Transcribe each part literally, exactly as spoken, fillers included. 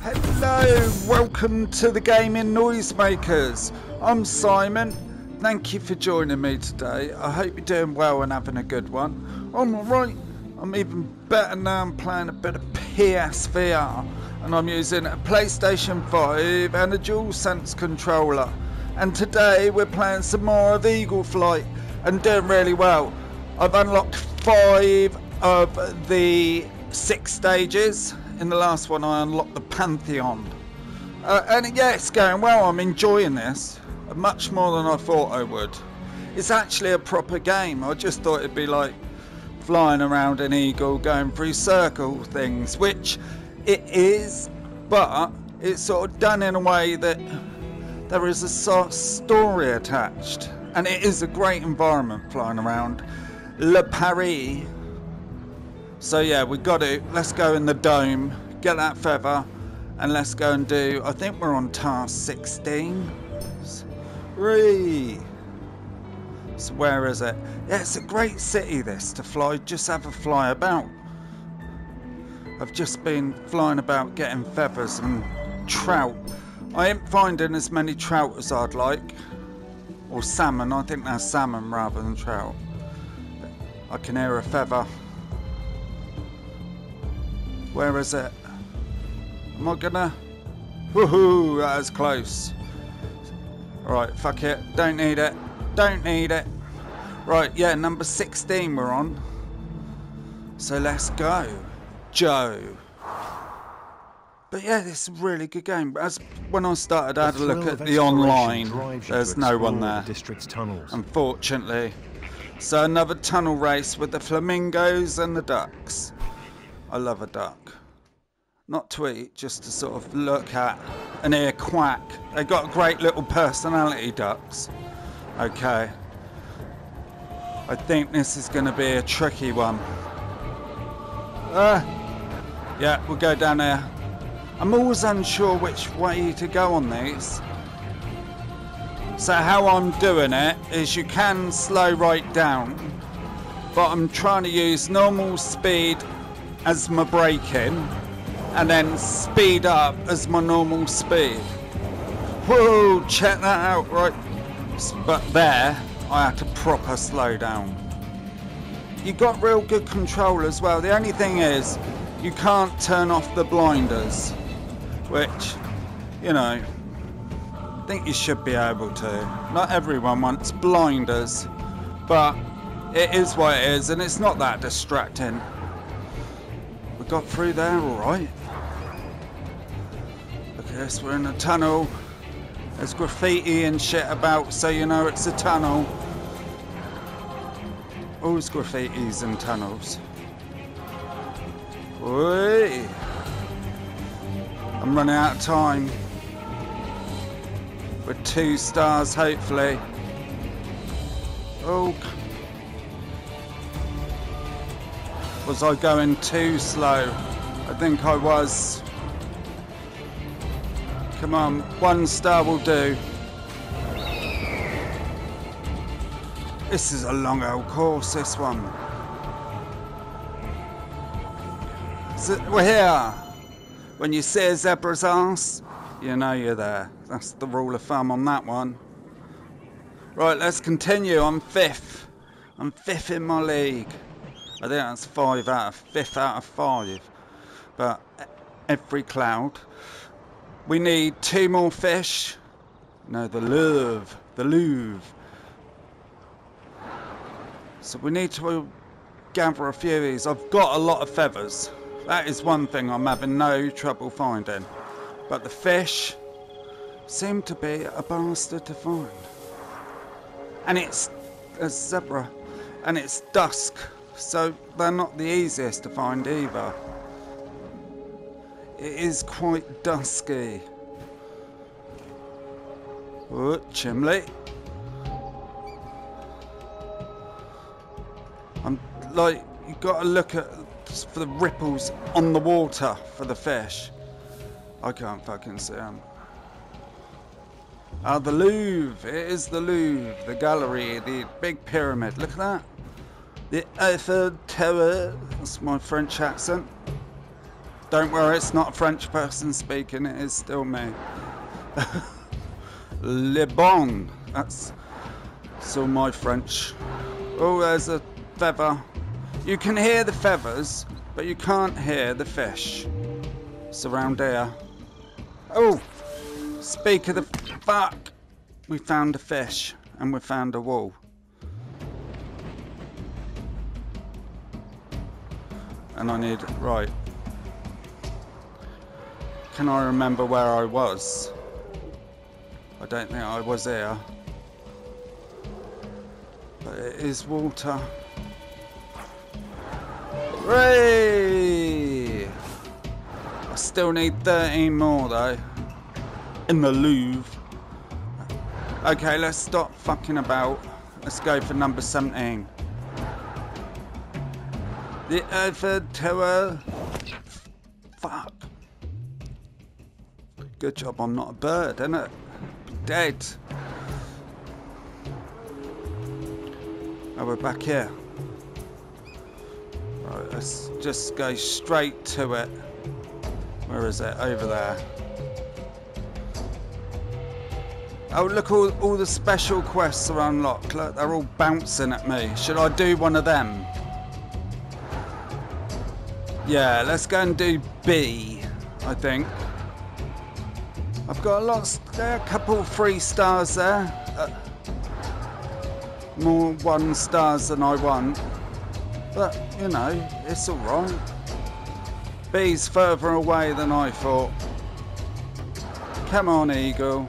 Hello, welcome to the Gaming Noisemakers. I'm Simon. Thank you for joining me today. I hope you're doing well and having a good one. I'm alright. I'm even better now. I'm playing a bit of P S V R and I'm using a PlayStation five and a DualSense controller. And today we're playing some more of Eagle Flight and doing really well. I've unlocked five of the six stages. In the last one I unlocked the Pantheon. Uh, and yeah, it's going well. I'm enjoying this much more than I thought I would. It's actually a proper game. I just thought it'd be like flying around an eagle going through circle things, which it is, but it's sort of done in a way that there is a sort of story attached, and it is a great environment flying around Le Paris. So yeah, we got it. Let's go in the dome, get that feather, and let's go and do, I think we're on task sixteen. Three. So where is it? Yeah, it's a great city this to fly, just have a fly about. I've just been flying about getting feathers and trout. I ain't finding as many trout as I'd like. Or salmon, I think that's salmon rather than trout. I can hear a feather. Where is it? Am I gonna? Woohoo, that is close. Alright, fuck it. Don't need it. Don't need it. Right, yeah, number sixteen we're on. So let's go. Joe. But yeah, this is a really good game. As when I started, I had a look at the online. There's no one there, unfortunately. So another tunnel race with the flamingos and the ducks. I love a duck. Not to eat, just to sort of look at and hear quack. They got great little personality, ducks. Okay. I think this is going to be a tricky one. Uh, yeah, we'll go down there. I'm always unsure which way to go on these. So how I'm doing it is you can slow right down, but I'm trying to use normal speed as my braking and then speed up as my normal speed. Whoa, check that out, right? But there, I had to proper slow down. You got real good control as well. The only thing is, you can't turn off the blinders, which, you know, I think you should be able to. Not everyone wants blinders, but it is what it is, and it's not that distracting. We got through there all right. Look at this, we're in a tunnel. There's graffiti and shit about, so you know it's a tunnel. Always graffitis and tunnels. Oi! I'm running out of time. With two stars, hopefully. Oh. Was I going too slow? I think I was. Come on, one star will do. This is a long old course, this one. So we're here. When you see a zebra's ass, you know you're there. That's the rule of thumb on that one. Right, let's continue. I'm fifth. I'm fifth in my league. I think that's five out of fifth out of five. But every cloud. We need two more fish. No, the Louvre. The Louvre. So we need to gather a few of these. I've got a lot of feathers. That is one thing I'm having no trouble finding. But the fish seem to be a bastard to find. And it's a zebra. And it's dusk. So they're not the easiest to find either. It is quite dusky. Oh, chimney. I'm like, you got to look at for the ripples on the water for the fish. I can't fucking see them. Uh, the Louvre. It is the Louvre. The gallery. The big pyramid. Look at that. The Eiffel Tower. That's my French accent. Don't worry, it's not a French person speaking. It is still me. Le Bon. That's still my French. Oh, there's a feather. You can hear the feathers, but you can't hear the fish. It's around here. Oh, speak of the fuck. We found a fish and we found a wall. And I need, right. Can I remember where I was? I don't think I was here. But it is water. Hooray! I still need thirteen more though. In the Louvre. Okay, let's stop fucking about. Let's go for number seventeen. The Eiffel Tower. Fuck. Good job I'm not a bird, innit? Dead. Oh, we're back here. Right, let's just go straight to it. Where is it? Over there. Oh, look, all, all the special quests are unlocked. Look, they're all bouncing at me. Should I do one of them? Yeah, let's go and do B, I think. I've got a lot of, there are a couple three stars there. Uh, more one stars than I want. But, you know, it's alright. B's further away than I thought. Come on, Eagle.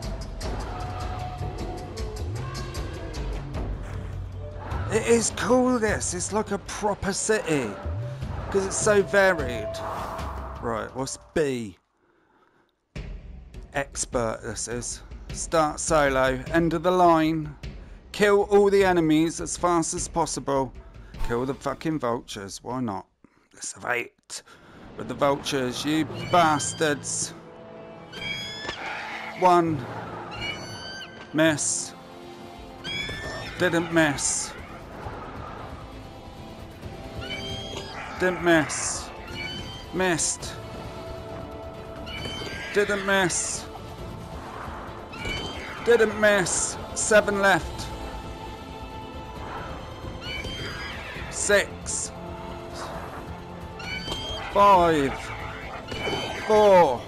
It is cool, this. It's like a proper city. Because it's so varied. Right, what's B? Expert, this is. Start solo, end of the line, kill all the enemies as fast as possible, kill the fucking vultures, why not? Let's have eight with the vultures, you bastards. One, miss, didn't miss, didn't miss, missed. Didn't miss. Didn't miss. Seven left. Six. Five. Four.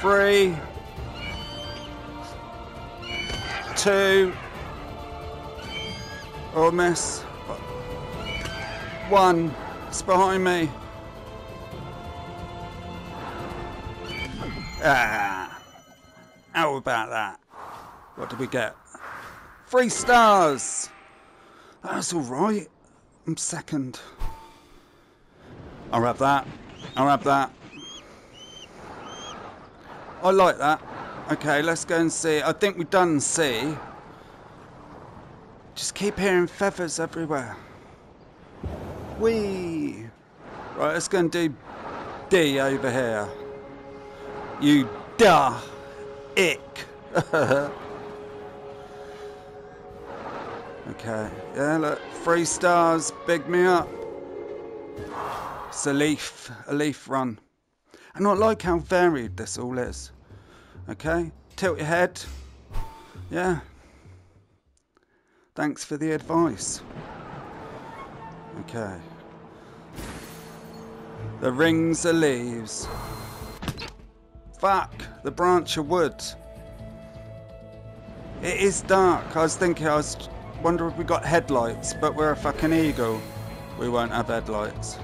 Three. Two. Oh, miss. One. It's behind me. Ah, how about that? What did we get? Three stars! That's alright. I'm second. I'll have that. I'll have that. I like that. Okay, let's go and see. I think we've done C. Just keep hearing feathers everywhere. Whee! Right, let's go and do D over here. You da ick. Okay, yeah, look, three stars, big me up. It's a leaf, a leaf run. And I like how varied this all is. Okay, tilt your head. Yeah. Thanks for the advice. Okay. The rings are leaves. Fuck, the branch of wood. It is dark. I was thinking, I was wondering if we got headlights, but we're a fucking eagle. We won't have headlights.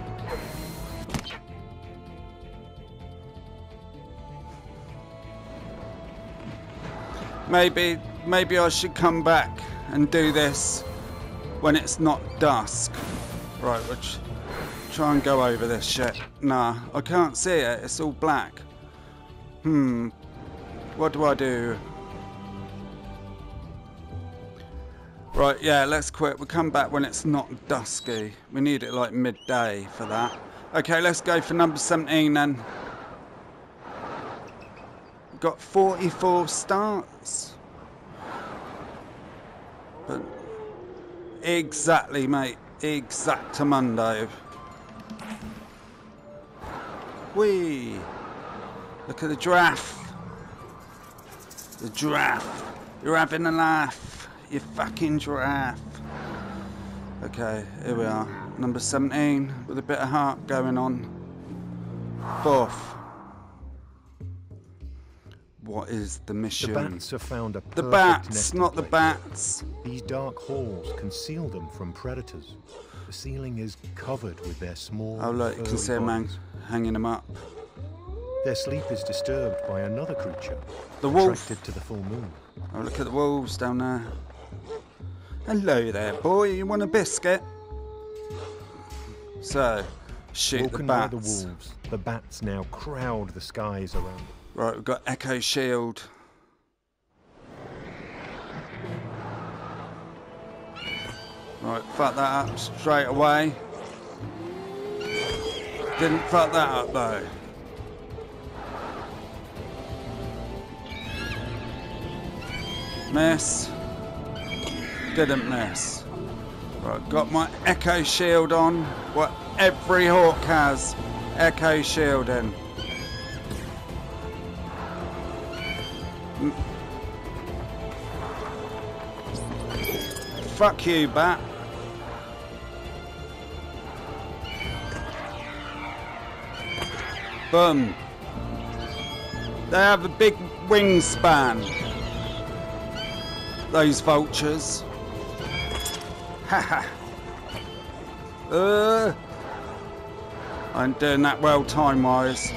Maybe, maybe I should come back and do this when it's not dusk. Right, we'll try and go over this shit. Nah, I can't see it. It's all black. Hmm, what do I do? Right, yeah, let's quit. We'll come back when it's not dusky. We need it like midday for that. Okay, let's go for number seventeen then. got forty-four starts. But exactly, mate. Exactamundo. Whee! Look at the giraffe. The giraffe. You're having a laugh. You fucking giraffe. Okay, here we are. Number seventeen with a bit of heart going on. Fourth. What is the mission? The bats have found a the bats, not the bats. These dark halls conceal them from predators. The ceiling is covered with their small. Oh look, you can see a man hanging them up. Their sleep is disturbed by another creature. The wolf. Attracted to the full moon. Oh look at the wolves down there. Hello there, boy. You want a biscuit? So, shoot the bats. The wolves. The bats now crowd the skies around. Right, we've got Echo Shield. Right, fuck that up straight away. Didn't fuck that up though. Miss. Didn't miss. Right, got my Echo Shield on. What every hawk has. Echo Shield in. Fuck you, bat. Boom. They have a big wingspan, those vultures. Haha. uh, I'm doing that well time-wise.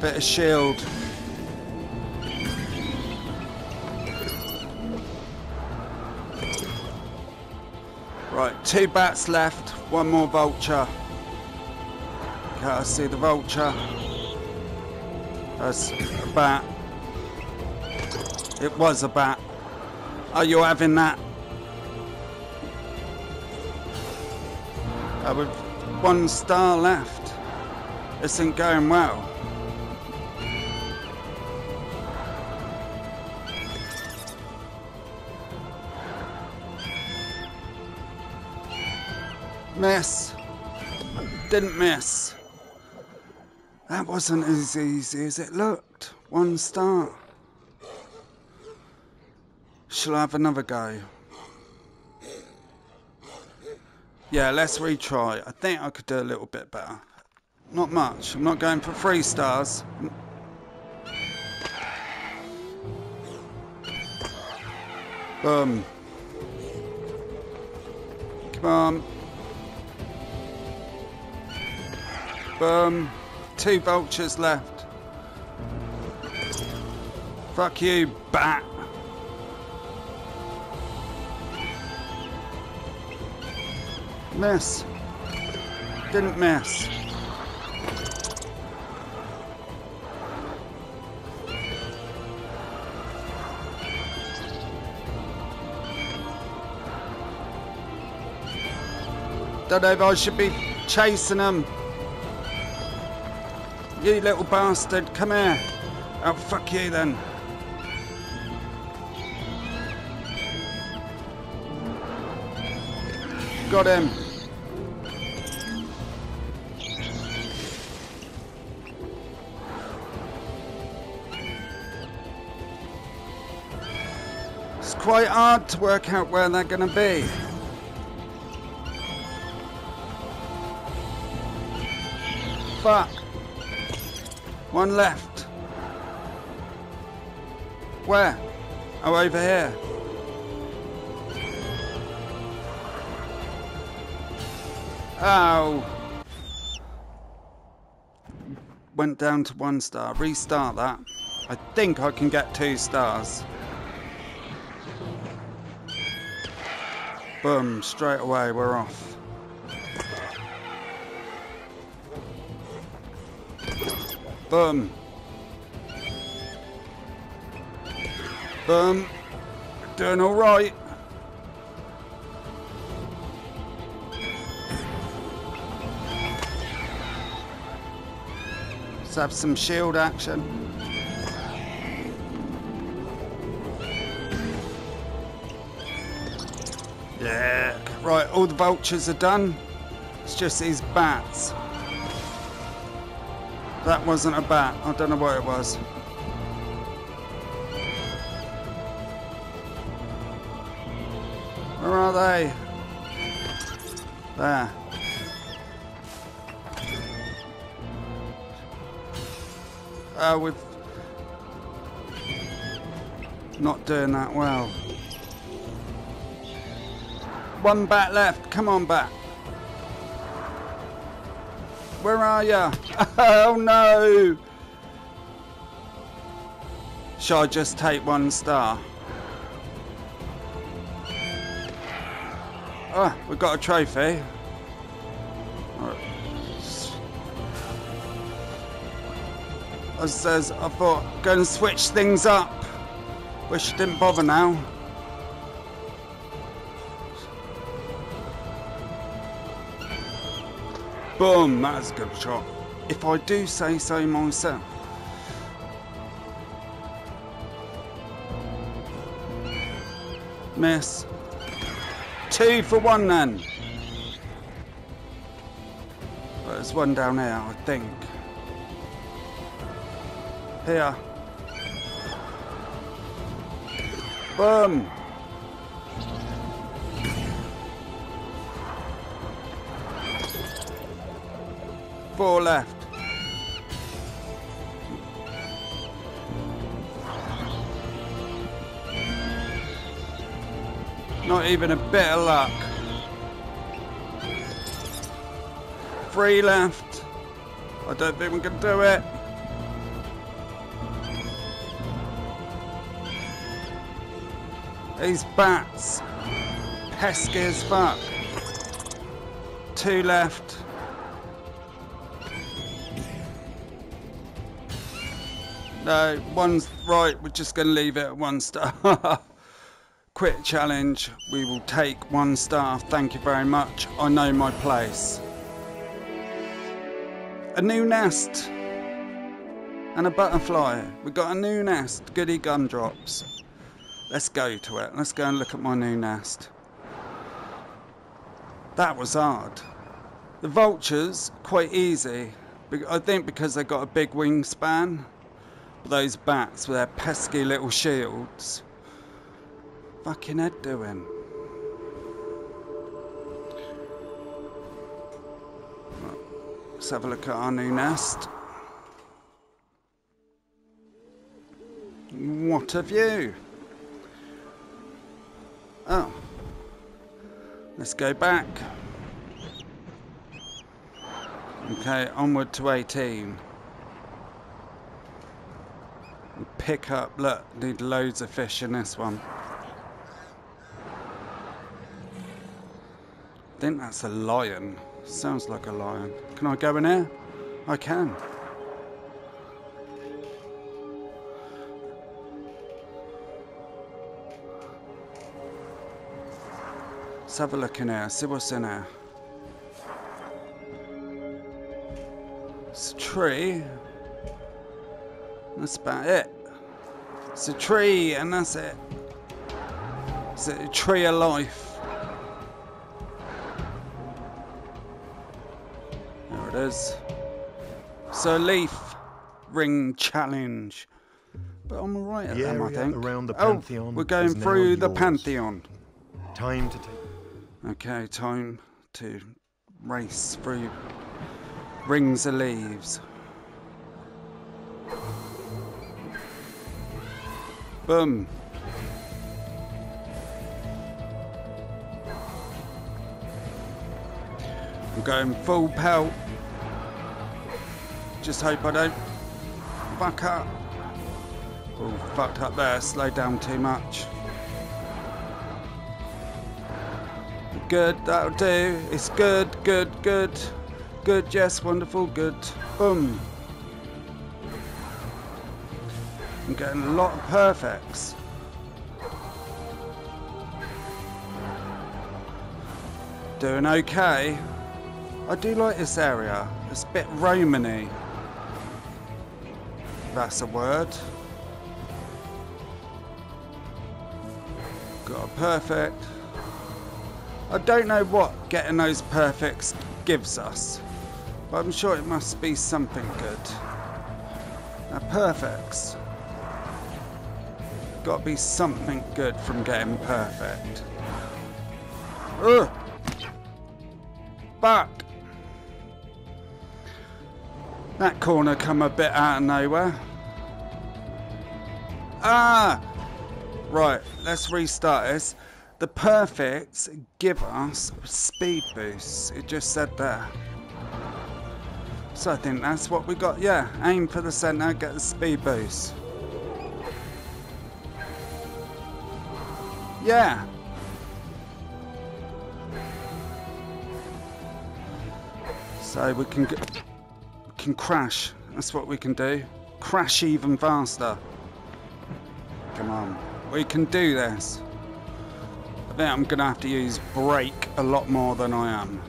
Bit of shield. Right, two bats left, one more vulture. Can't I see the vulture? That's a bat. It was a bat. Are you having that? Uh, with one star left. This isn't going well. Miss. Didn't miss. That wasn't as easy as it looked. One star. Shall I have another go? Yeah, let's retry. I think I could do a little bit better. Not much. I'm not going for three stars. Boom. Come on. Um, two vultures left. Fuck you, bat. Miss. Didn't miss. Don't know if I should be chasing them. You little bastard, come here. Oh, fuck you then. Got him. It's quite hard to work out where they're gonna be. Fuck. One left. Where? Oh, over here. Oh. Went down to one star. Restart that. I think I can get two stars. Boom. Straight away, we're off. Boom. Boom. Doing all right. Let's have some shield action. Yeah. Right, all the vultures are done. It's just these bats. That wasn't a bat. I don't know what it was. Where are they? There. Uh, we're not doing that well. One bat left. Come on, bat. Where are ya? Oh no! Shall I just take one star? Ah, we've got a trophy. I says, I thought, go and switch things up. Wish I didn't bother now. Boom, that's a good shot. If I do say so myself. Miss. Two for one then. But there's one down here, I think. Here. Boom. Four left. Not even a bit of luck. Three left. I don't think we can do it. These bats. Pesky as fuck. Two left. No, one's right. We're just going to leave it at one star. Quick challenge, we will take one star, thank you very much, I know my place. A new nest and a butterfly, we got a new nest, goody gumdrops. Let's go to it, let's go and look at my new nest. That was hard. The vultures, quite easy, I think because they got a big wingspan. Those bats with their pesky little shields. Fucking head doing. Let's have a look at our new nest. What a view! Oh, let's go back. Okay, onward to eighteen. Pick up. Look, need loads of fish in this one. I think that's a lion. Sounds like a lion. Can I go in here? I can. Let's have a look in here. See what's in here. It's a tree. That's about it. It's a tree and that's it. It's a tree of life. So leaf ring challenge, but I'm alright at them, I think. Around the Pantheon. Oh, we're going through the Pantheon. Time to take. Okay, time to race through rings of leaves. Boom. I'm going full pelt. Just hope I don't fuck up. Oh, fucked up there. Slowed down too much. Good, that'll do. It's good, good, good. Good, yes, wonderful, good. Boom. I'm getting a lot of perfects. Doing okay. I do like this area. It's a bit Roman-y. That's a word. Got a perfect. I don't know what getting those perfects gives us, but I'm sure it must be something good. Now perfects. Gotta be something good from getting perfect. Ugh! Fuck! That corner come a bit out of nowhere. Ah! Right, let's restart this. The perfects give us speed boosts. It just said there. So I think that's what we got. Yeah, aim for the centre, get the speed boost. Yeah. So we can get... can crash, that's what we can do. Crash even faster. Come on, we can do this. I think I'm gonna have to use brake a lot more than I am.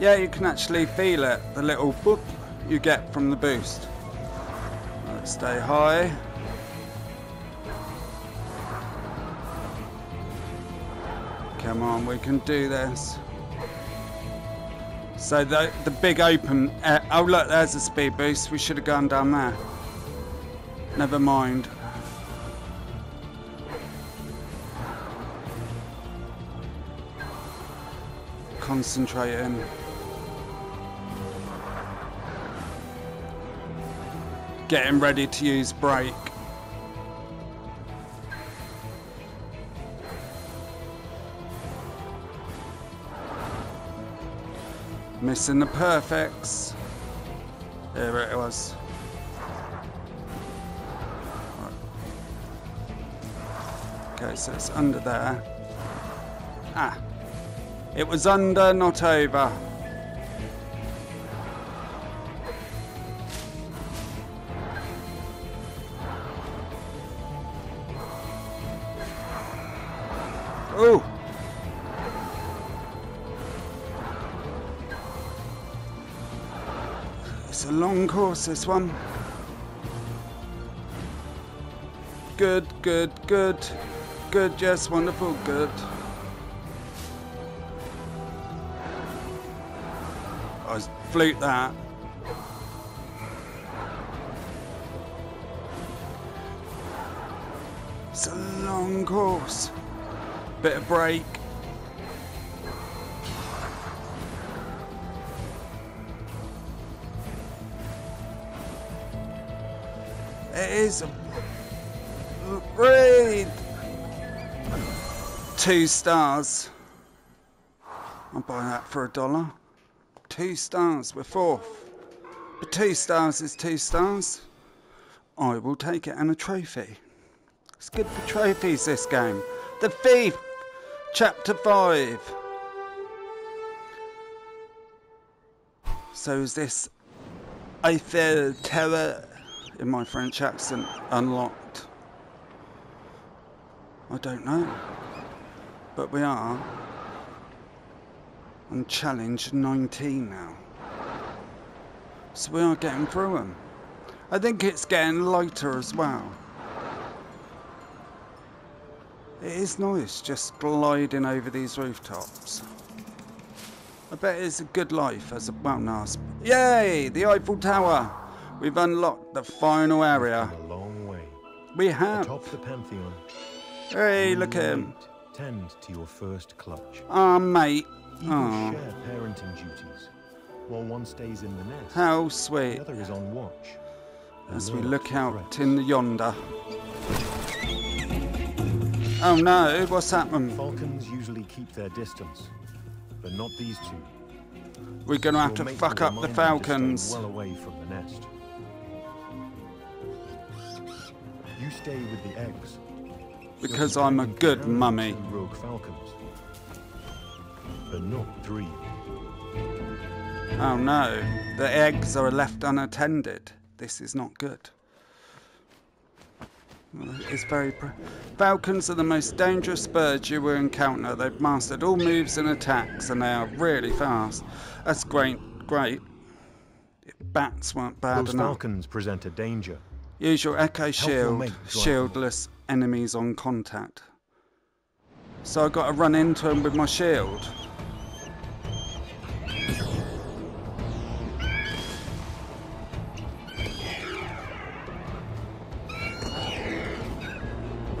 Yeah, you can actually feel it, the little boop you get from the boost. Right, stay high. Come on, we can do this. So the, the big open, uh, oh look, there's a speed boost. We should have gone down there. Never mind. Concentrating. Getting ready to use brake. Missing the perfects. There it was. Right. Okay, so it's under there. Ah. It was under, not over. Ooh. It's a long course, this one. Good, good, good. Good, yes, wonderful, good. I fluked that. It's a long course. Bit of brake. It is a... two stars. I'll buy that for a dollar. Two stars, we're fourth. But two stars is two stars. I will take it and a trophy. It's good for trophies, this game. The Thief, chapter five. So is this Eiffel Tower? In my French accent, unlocked. I don't know, but we are on challenge nineteen now, so we are getting through them. I think it's getting lighter as well. It is nice just gliding over these rooftops. I bet it's a good life as a well. Nice. Yay, the Eiffel Tower. We've unlocked the final area. A long way. We have. Atop the Pantheon. Hey, look at him. Tend to your first clutch. Ah, oh, mate. You oh. Share parenting duties. While one stays in the nest. How sweet. The other is on watch. As we look out in the yonder. Oh no! What's happened? Falcons usually keep their distance, but not these two. We're gonna have to fuck up the falcons. Well away from the nest. You stay with the eggs. Because I'm a good mummy. Rogue falcons, but not three. Oh no, the eggs are left unattended. This is not good. Well, it's very pr falcons are the most dangerous birds you will encounter. They've mastered all moves and attacks, and they are really fast. That's great, great. If bats weren't bad Those enough. Falcons present a danger. Use your echo shield. Mate, shieldless enemies on contact. So I got to run into him with my shield.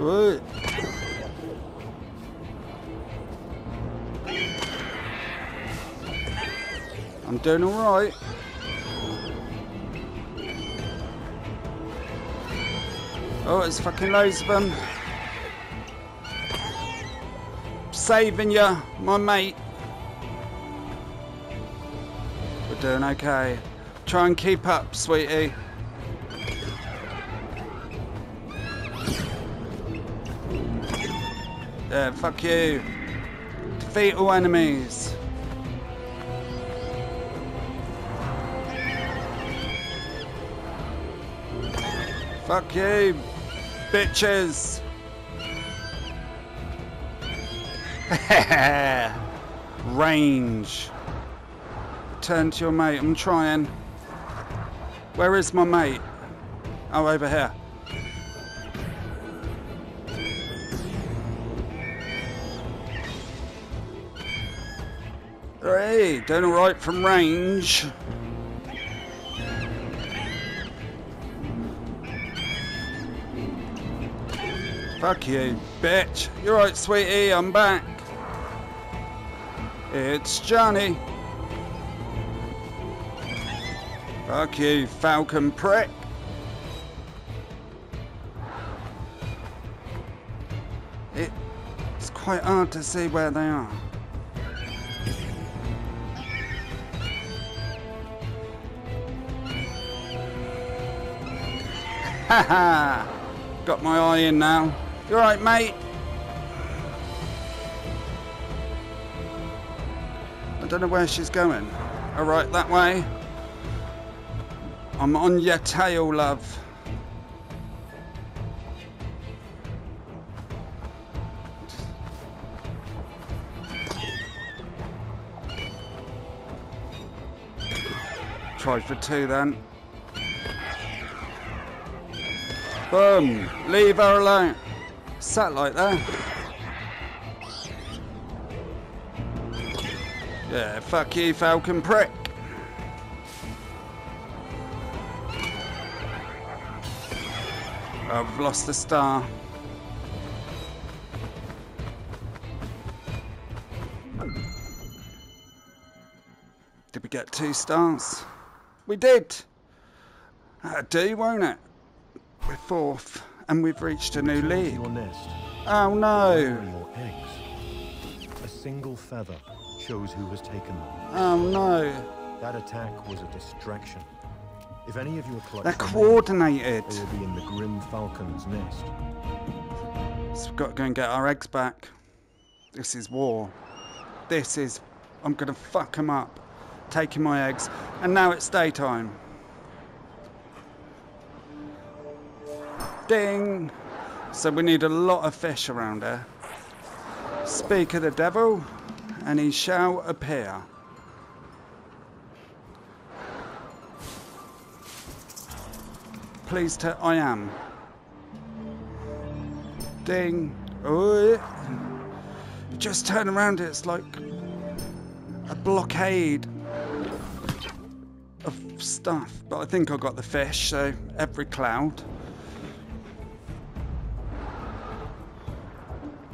Ooh. I'm doing all right. Oh, it's fucking loads of them. Saving ya, my mate. We're doing okay. Try and keep up, sweetie. Yeah, fuck you. Defeat all enemies. Fuck you, bitches. Range. Turn to your mate. I'm trying. Where is my mate? Oh, over here. Hey, doing all right from range. Fuck you, bitch. You're right, sweetie. I'm back. It's Johnny. Fuck you, Falcon prick. It's quite hard to see where they are. Haha! Got my eye in now. You alright, mate? I don't know where she's going. Alright, that way. I'm on your tail, love. Try for two then. Boom! Leave her alone. Satellite there. Yeah, fuck you, Falcon prick. I've lost the star. Did we get two stars? We did. That'll do, won't it? We're fourth, and we've reached a new league. Oh no! A single feather shows who has taken them. Oh no! That attack was a distraction. If any of you are they're coordinated. They will be in the Grim Falcon's nest. So we've got to go and get our eggs back. This is war. This is. I'm gonna fuck them up, taking my eggs. And now it's daytime. Ding! So we need a lot of fish around here. Speak of the devil, and he shall appear. Pleased to I am. Ding! Ooh. Just turn around, it's like a blockade of stuff. But I think I got the fish, so every cloud.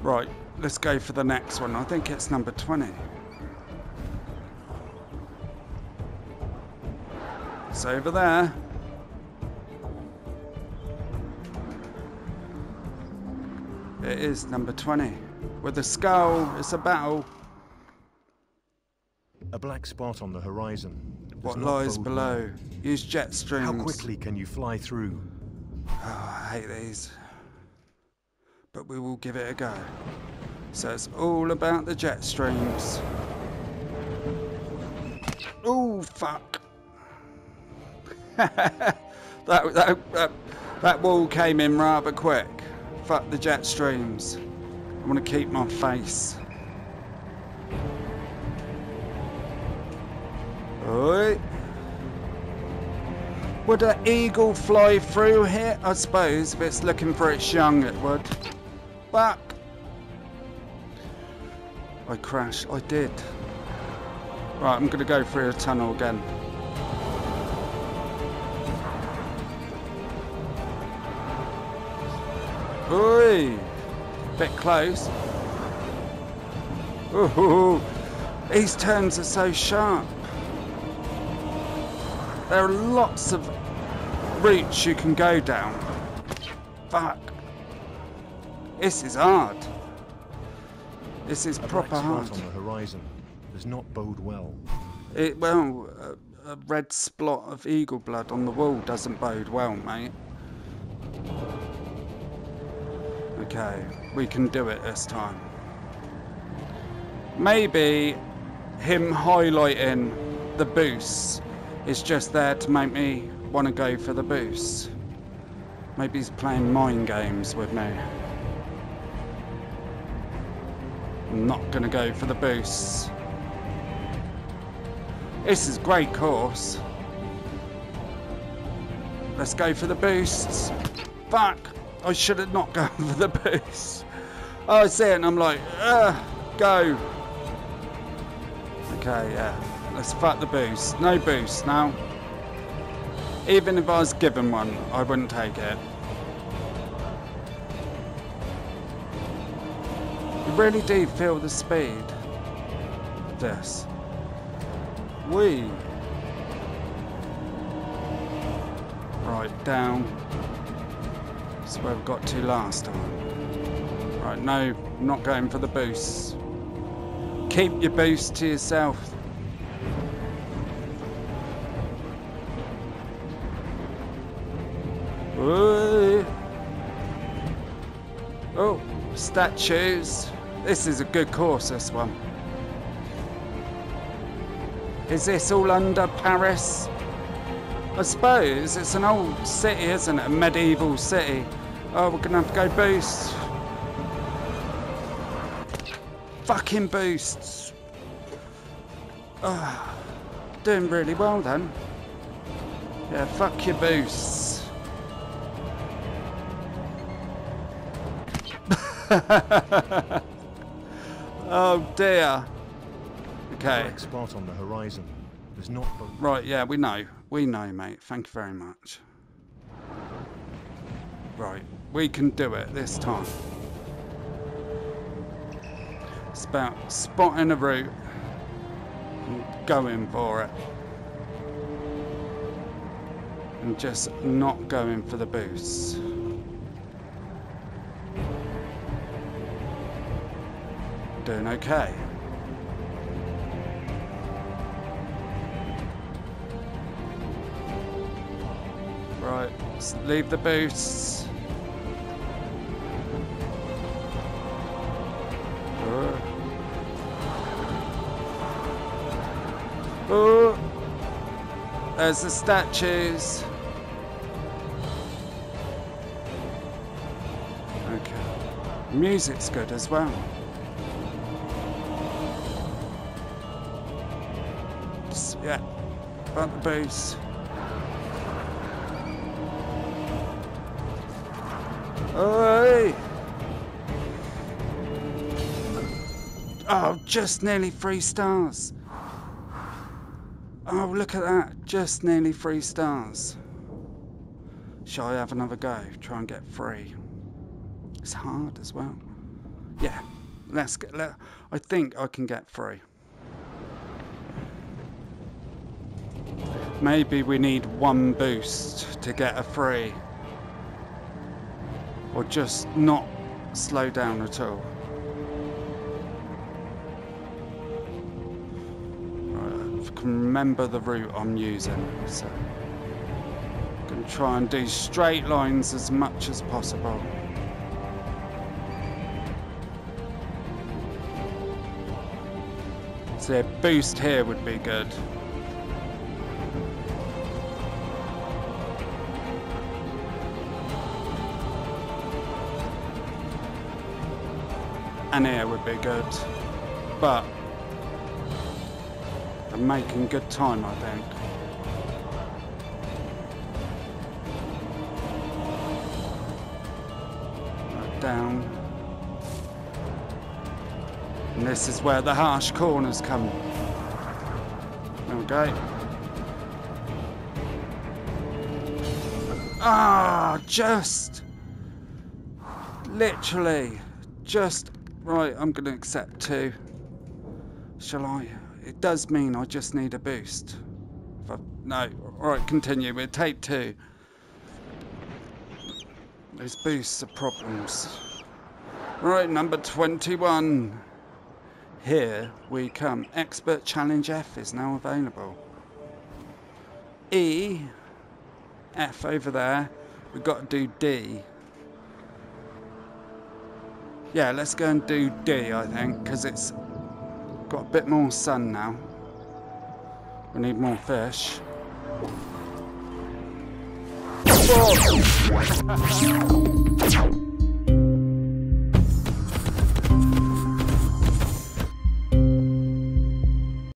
Right, let's go for the next one. I think it's number twenty. It's over there. It is number twenty. With a skull, it's a battle. A black spot on the horizon. What lies below? Use jet streams. How quickly can you fly through? Oh, I hate these. But we will give it a go. So it's all about the jet streams. Oh, fuck. that, that, that, that wall came in rather quick. Fuck the jet streams. I want to keep my face. Alright. Would an eagle fly through here? I suppose if it's looking pretty young it would. But I crashed, I did. Right, I'm gonna go through a tunnel again. Ooh, bit close. Ooh, these turns are so sharp. There are lots of routes you can go down. Fuck. This is hard. This is proper hard. A black spot on the horizon does not bode well. It, well, a, a red spot of eagle blood on the wall doesn't bode well, mate. Okay, we can do it this time. Maybe him highlighting the boost is just there to make me want to go for the boost. Maybe he's playing mind games with me. I'm not going to go for the boost. This is a great course. Let's go for the boosts. Fuck! I should have not gone for the boost. Oh, I see it and I'm like, ugh, go. Okay, yeah, let's fuck the boost. No boost now. Even if I was given one, I wouldn't take it. You really do feel the speed of this. Wee. Right, down. That's where we got to last time. Right, no, I'm not going for the boost. Keep your boost to yourself. Ooh. Oh, statues. This is a good course, this one. Is this all under Paris? I suppose it's an old city, isn't it? A medieval city. Oh, we're gonna have to go boost. Fucking boosts. Oh, doing really well then. Yeah, fuck your boosts. Oh dear. Okay. Black spot on the horizon. There's not. Right. Yeah, we know. We know, mate. Thank you very much. Right, we can do it this time. It's about spotting a route and going for it. And just not going for the boost. Doing okay. Right, let's leave the boosts. Uh. Uh. There's the statues. Okay. Music's good as well. Just, yeah, about the boost. Hey. Oh, just nearly three stars. Oh, look at that. Just nearly three stars. Shall I have another go? Try and get three. It's hard as well. Yeah, let's get... Let, I think I can get three. Maybe we need one boost to get a three. Or just not slow down at all. Right, I can remember the route I'm using, so I can try and do straight lines as much as possible. So a boost here would be good. And here would be good, but I'm making good time, I think. down. And this is where the harsh corners come. There we go. Ah, just. Literally. Just. Right, I'm going to accept two. Shall I? It does mean I just need a boost. If I, no. Alright, continue. We'll take two. Those boosts are problems. Right, number twenty-one. Here we come. Expert Challenge F is now available. E, F over there. We've got to do D. Yeah, let's go and do D, I think, because it's got a bit more sun now. We need more fish. Oh.